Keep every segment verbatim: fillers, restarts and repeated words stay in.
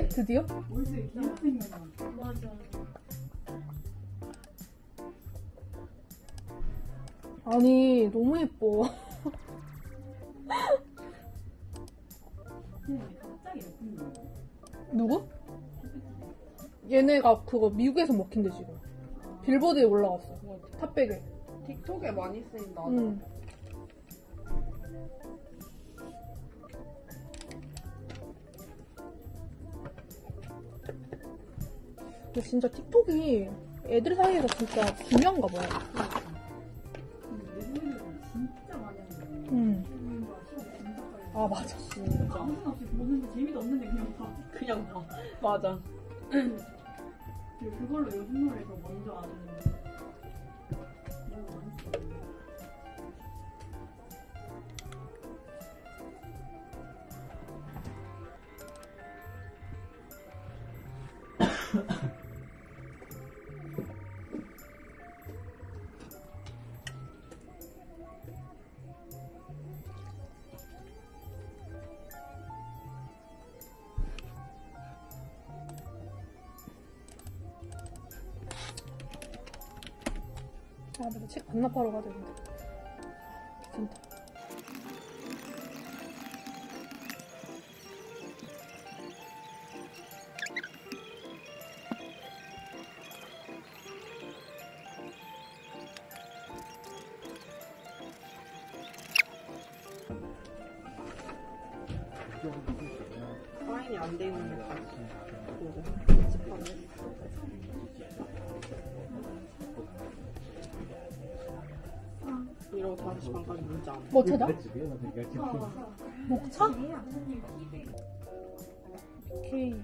건데 드디어? 요새 기억 있는 거 맞아. 아니 너무 예뻐. 갑자기 예쁜 거 누구? 얘네가 그거 미국에서 먹힌대 지금. 빌보드에 올라갔어. 탑백에. 틱톡에 많이 쓰인다. 응. 근데 진짜 틱톡이 애들 사이에서 진짜 중요한가 봐요. 진짜 많이 하는 거. 응. 아 맞아. 진짜. 아무 생각 없이 보는데 재미도 없는데 그냥 봐. 그냥 봐. 맞아. 그걸로 요즘 노래에서 먼저 아는 거. 아, 내가 책 반납하러 가야 되는데. 괜찮다. 사인이 안 되어 있는 게 같아. 이러고 다섯 시 반까지 문자 안 해. 뭐 찾아? 목차? 오케이.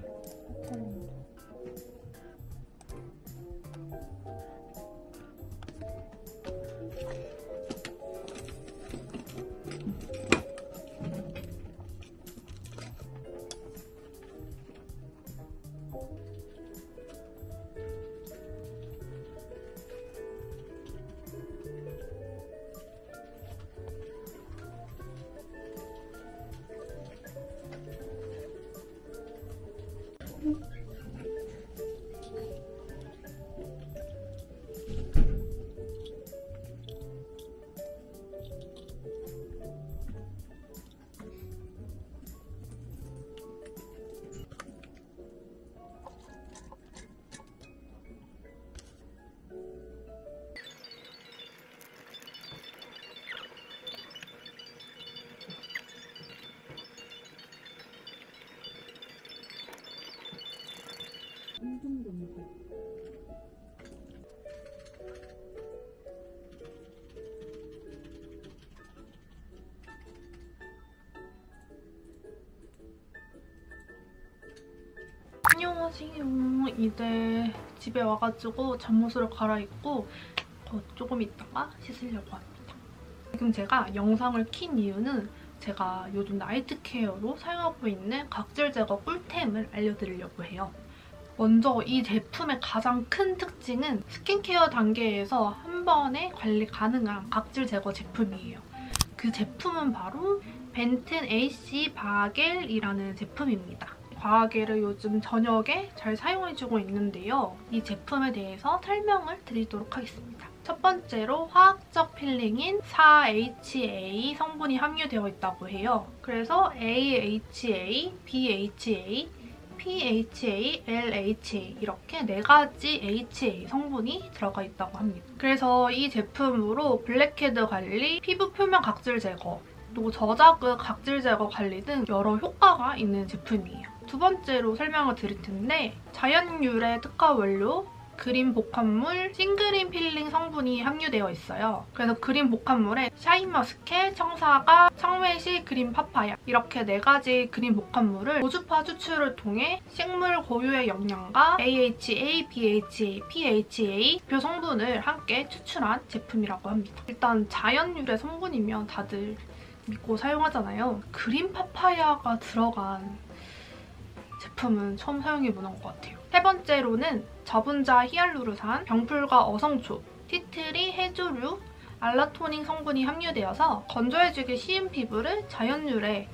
안녕하세요. 이제 집에 와가지고 잠옷을 갈아입고 조금 있다가 씻으려고 합니다. 지금 제가 영상을 킨 이유는 제가 요즘 나이트 케어로 사용하고 있는 각질 제거 꿀템을 알려드리려고 해요. 먼저 이 제품의 가장 큰 특징은 스킨케어 단계에서 한 번에 관리 가능한 각질 제거 제품이에요. 그 제품은 바로 벤튼 에이씨 바겔이라는 제품입니다. 바겔을 요즘 저녁에 잘 사용해주고 있는데요. 이 제품에 대해서 설명을 드리도록 하겠습니다. 첫 번째로 화학적 필링인 사 에이치 에이 성분이 함유되어 있다고 해요. 그래서 에이 에이치 에이, 비 에이치 에이, 피 에이치 에이, 엘 에이치 에이 이렇게 네 가지 에이치 에이 성분이 들어가 있다고 합니다. 그래서 이 제품으로 블랙헤드 관리, 피부 표면 각질 제거, 또 저자극 각질 제거 관리 등 여러 효과가 있는 제품이에요. 두 번째로 설명을 드릴 텐데 자연 유래 특화 원료, 그린 복합물, 싱그린 필링 성분이 함유되어 있어요. 그래서 그린 복합물에 샤인머스켓, 청사과, 청매실, 그린 파파야 이렇게 네 가지 그린 복합물을 고주파 추출을 통해 식물 고유의 영양과 에이에이치에이, 비에이치에이, 피에이치에이 대표 성분을 함께 추출한 제품이라고 합니다. 일단 자연 유래 성분이면 다들 믿고 사용하잖아요. 그린 파파야가 들어간 제품은 처음 사용해보는 것 같아요. 세 번째로는 저분자 히알루로산, 병풀과 어성초, 티트리, 해조류, 알라토닌 성분이 함유되어서 건조해지기 쉬운 피부를 자연 유래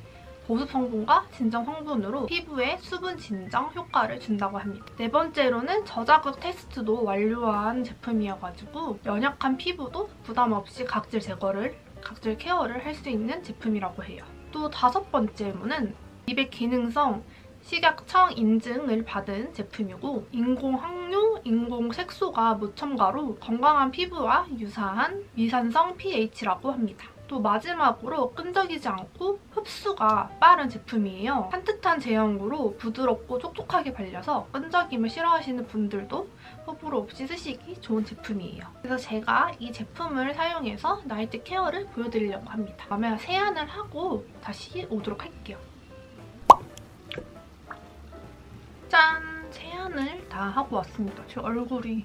보습 성분과 진정 성분으로 피부에 수분 진정 효과를 준다고 합니다. 네 번째로는 저자극 테스트도 완료한 제품이어가지고 연약한 피부도 부담 없이 각질 제거를, 각질 케어를 할 수 있는 제품이라고 해요. 또 다섯 번째로는 미백 기능성 식약청 인증을 받은 제품이고 인공 항료, 인공 색소가 무첨가로 건강한 피부와 유사한 미산성 pH라고 합니다. 또 마지막으로 끈적이지 않고 흡수가 빠른 제품이에요. 산뜻한 제형으로 부드럽고 촉촉하게 발려서 끈적임을 싫어하시는 분들도 호불호 없이 쓰시기 좋은 제품이에요. 그래서 제가 이 제품을 사용해서 나이트 케어를 보여드리려고 합니다. 그러면 세안을 하고 다시 오도록 할게요. 짠! 세안을 다 하고 왔습니다. 제 얼굴이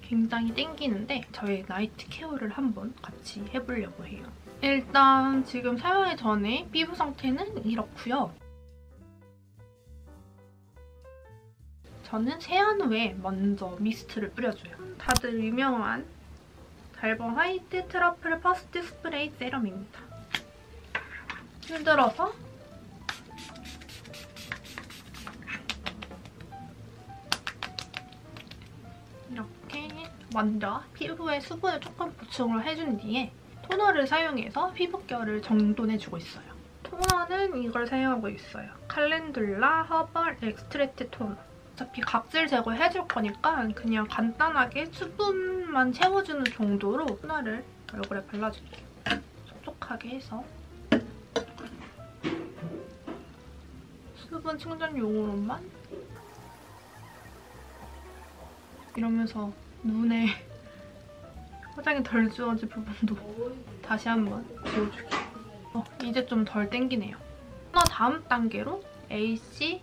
굉장히 땡기는데 저의 나이트 케어를 한번 같이 해보려고 해요. 일단 지금 사용하기 전에 피부 상태는 이렇고요. 저는 세안 후에 먼저 미스트를 뿌려줘요. 다들 유명한 달번 화이트 트러플 퍼스트 스프레이 세럼입니다. 흔들어서 이렇게 먼저 피부에 수분을 조금 보충을 해준 뒤에 토너를 사용해서 피부결을 정돈해주고 있어요. 토너는 이걸 사용하고 있어요. 칼렌둘라 허벌 엑스트랙트 토너. 어차피 각질 제거해줄 거니까 그냥 간단하게 수분만 채워주는 정도로 토너를 얼굴에 발라줄게요. 촉촉하게 해서 수분 충전용으로만 이러면서 눈에 화장이 덜 지워진 부분도 다시 한번 지워줄게요. 어, 이제 좀 덜 땡기네요. 토너 다음 단계로 에이씨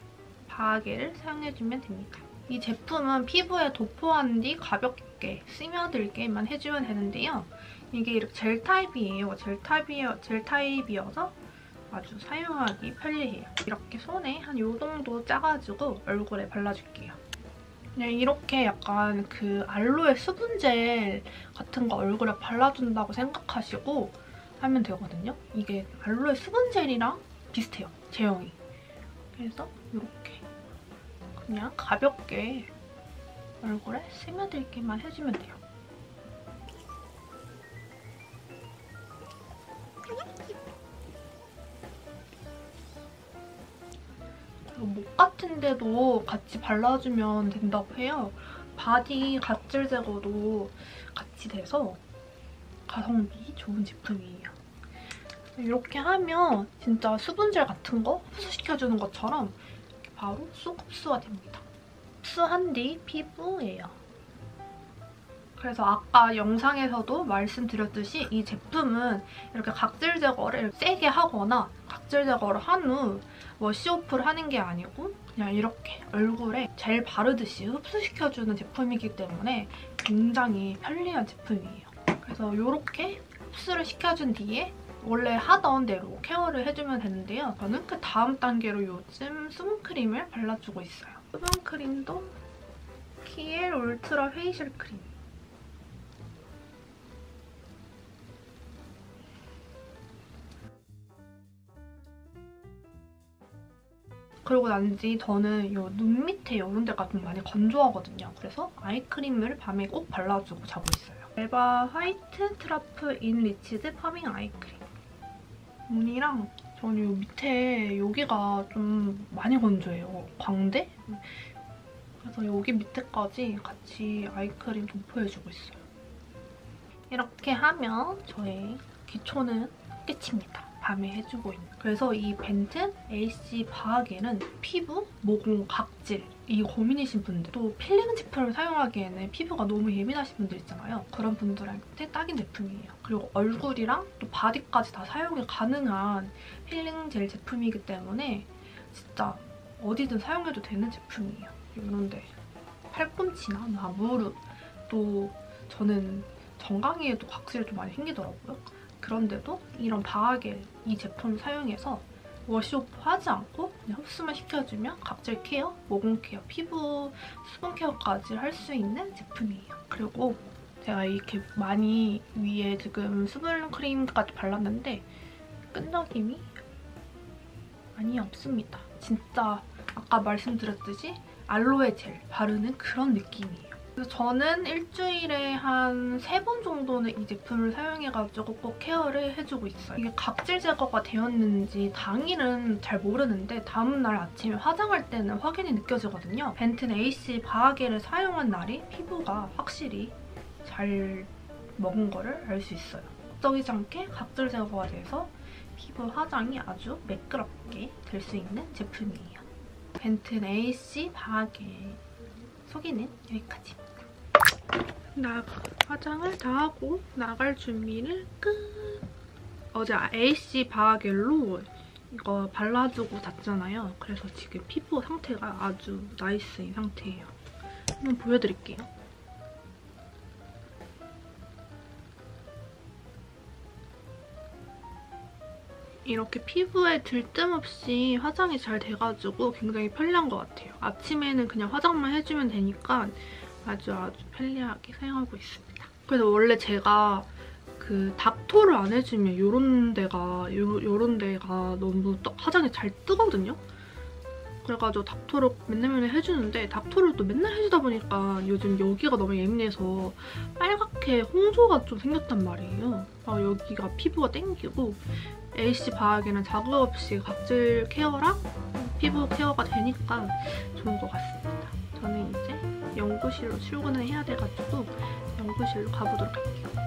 바게를 사용해주면 됩니다. 이 제품은 피부에 도포한 뒤 가볍게 스며들게만 해주면 되는데요. 이게 이렇게 젤 타입이에요. 젤 타입이어, 젤 타입이어서 아주 사용하기 편리해요. 이렇게 손에 한 요 정도 짜가지고 얼굴에 발라줄게요. 그냥 이렇게 약간 그 알로에 수분젤 같은 거 얼굴에 발라준다고 생각하시고 하면 되거든요. 이게 알로에 수분젤이랑 비슷해요, 제형이. 그래서 이렇게 그냥 가볍게 얼굴에 스며들기만 해주면 돼요. 목 같은데도 같이 발라주면 된다고 해요. 바디 각질 제거도 같이 돼서 가성비 좋은 제품이에요. 이렇게 하면 진짜 수분젤 같은 거 흡수시켜주는 것처럼 이렇게 바로 쏙 흡수가 됩니다. 흡수한 뒤 피부예요. 그래서 아까 영상에서도 말씀드렸듯이 이 제품은 이렇게 각질 제거를 세게 하거나 각질 제거를 한 후 워시오프를 하는 게 아니고 그냥 이렇게 얼굴에 젤 바르듯이 흡수시켜주는 제품이기 때문에 굉장히 편리한 제품이에요. 그래서 이렇게 흡수를 시켜준 뒤에 원래 하던 대로 케어를 해주면 되는데요. 저는 그 다음 단계로 요즘 수분크림을 발라주고 있어요. 수분크림도 키엘 울트라 페이셜 크림. 그러고 난지 저는 요 눈 밑에 이런 데가 좀 많이 건조하거든요. 그래서 아이크림을 밤에 꼭 발라주고 자고 있어요. 에바 화이트 트러플 인 리치즈 퍼밍 아이크림. 눈이랑 저는 요 밑에 여기가 좀 많이 건조해요. 광대? 그래서 여기 밑에까지 같이 아이크림 도포해주고 있어요. 이렇게 하면 저의 기초는 끝입니다. 밤에 해주고 있는. 그래서 이 벤튼 에이씨 바게는 피부, 모공, 각질 이 고민이신 분들, 또 필링 제품을 사용하기에는 피부가 너무 예민하신 분들 있잖아요. 그런 분들한테 딱인 제품이에요. 그리고 얼굴이랑 또 바디까지 다 사용이 가능한 필링 젤 제품이기 때문에 진짜 어디든 사용해도 되는 제품이에요. 이런데 팔꿈치나 나 무릎, 또 저는 정강이에도 각질이 좀 많이 생기더라고요. 그런데도 이런 바하겔 이 제품을 사용해서 워시오프 하지 않고 그냥 흡수만 시켜주면 각질 케어, 모공 케어, 피부 수분 케어까지 할 수 있는 제품이에요. 그리고 제가 이렇게 많이 위에 지금 수분 크림까지 발랐는데 끈적임이 많이 없습니다. 진짜 아까 말씀드렸듯이 알로에 젤 바르는 그런 느낌이에요. 그래서 저는 일주일에 한 세 번 정도는 이 제품을 사용해가지고 꼭 케어를 해주고 있어요. 이게 각질 제거가 되었는지 당일은 잘 모르는데 다음날 아침에 화장할 때는 확연히 느껴지거든요. 벤튼 에이씨 바게를 사용한 날이 피부가 확실히 잘 먹은 거를 알 수 있어요. 적이지 않게 각질 제거가 돼서 피부 화장이 아주 매끄럽게 될 수 있는 제품이에요. 벤튼 에이씨 바게 소개는 여기까지입니다. 나 화장을 다 하고 나갈 준비를 끝! 어제 에이씨 바게로 이거 발라주고 잤잖아요. 그래서 지금 피부 상태가 아주 나이스인 상태예요. 한번 보여드릴게요. 이렇게 피부에 들뜸 없이 화장이 잘 돼가지고 굉장히 편리한 것 같아요. 아침에는 그냥 화장만 해주면 되니까 아주 아주 편리하게 사용하고 있습니다. 그래서 원래 제가 그 닥터를 안 해주면 요런 데가 요, 요런 데가 너무 떠, 화장이 잘 뜨거든요. 그래가지고 닥터를 맨날 맨날 해주는데 닥터를 또 맨날 해주다 보니까 요즘 여기가 너무 예민해서 빨갛게 홍조가 좀 생겼단 말이에요. 아, 여기가 피부가 땡기고 에이씨 바게는 자극 없이 각질 케어랑 피부 케어가 되니까 좋은 것 같습니다. 저는 이제 연구실로 출근을 해야 돼가지고 연구실로 가보도록 할게요.